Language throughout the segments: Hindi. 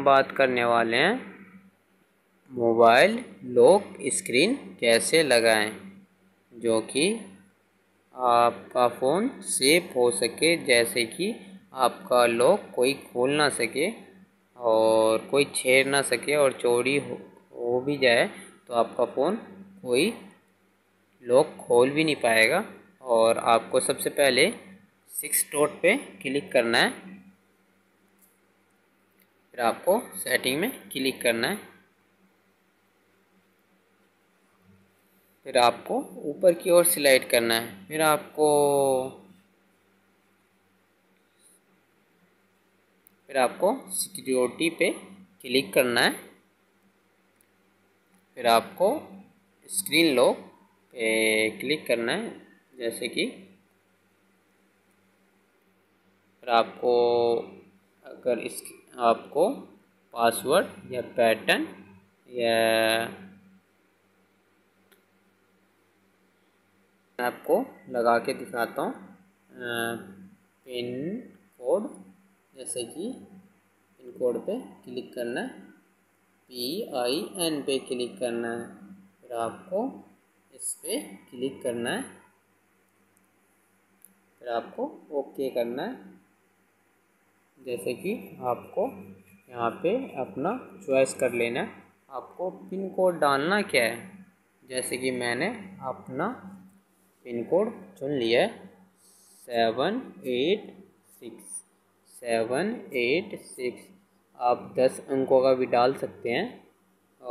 हम बात करने वाले हैं मोबाइल लॉक स्क्रीन कैसे लगाएं जो कि आपका फ़ोन सेफ हो सके, जैसे कि आपका लॉक कोई खोल ना सके और कोई छेड़ ना सके और चोरी हो भी जाए तो आपका फ़ोन कोई लॉक खोल भी नहीं पाएगा। और आपको सबसे पहले 6 डॉट पे क्लिक करना है, फिर आपको सेटिंग में क्लिक करना है, फिर आपको ऊपर की ओर स्लाइड करना है, फिर आपको सिक्योरिटी पे क्लिक करना है, फिर आपको स्क्रीन लॉक पे क्लिक करना है, जैसे कि फिर आपको अगर इस आपको पासवर्ड या पैटर्न या मैं आपको लगा के दिखाता हूँ पिन कोड, जैसे कि पिन कोड पे क्लिक करना है, PIN पे क्लिक करना है, फिर आपको इस पे क्लिक करना है, फिर आपको ओके करना है। जैसे कि आपको यहाँ पे अपना चॉइस कर लेना है, आपको पिन कोड डालना क्या है। जैसे कि मैंने अपना पिन कोड चुन लिया है 786। आप 10 अंकों का भी डाल सकते हैं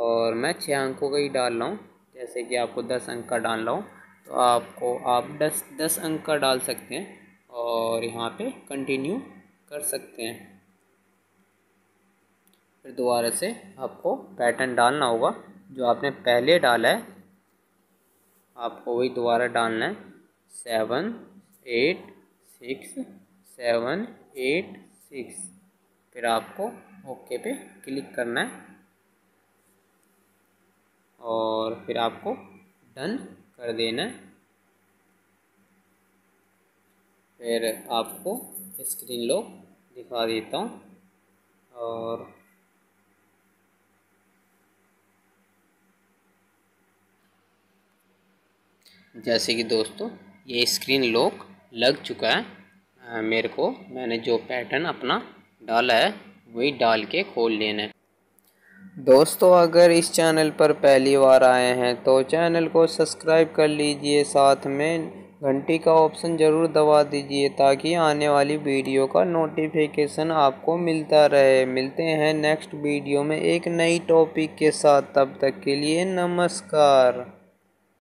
और मैं 6 अंकों का ही डाल रहा हूँ। जैसे कि आपको 10 अंक का डाल रहा हूँ तो आपको आप 10 अंक का डाल सकते हैं और यहाँ पे कंटिन्यू कर सकते हैं। फिर दोबारा से आपको पैटर्न डालना होगा जो आपने पहले डाला है, आपको वही दोबारा डालना है 786। फिर आपको ओके पे क्लिक करना है और फिर आपको डन कर देना है। फिर आपको स्क्रीन लॉक दिखा देता हूँ और जैसे कि दोस्तों ये स्क्रीन लॉक लग चुका है। मैंने जो पैटर्न अपना डाला है वही डाल के खोल लेना है। दोस्तों अगर इस चैनल पर पहली बार आए हैं तो चैनल को सब्सक्राइब कर लीजिए, साथ में घंटी का ऑप्शन ज़रूर दबा दीजिए ताकि आने वाली वीडियो का नोटिफिकेशन आपको मिलता रहे। मिलते हैं नेक्स्ट वीडियो में एक नई टॉपिक के साथ, तब तक के लिए नमस्कार।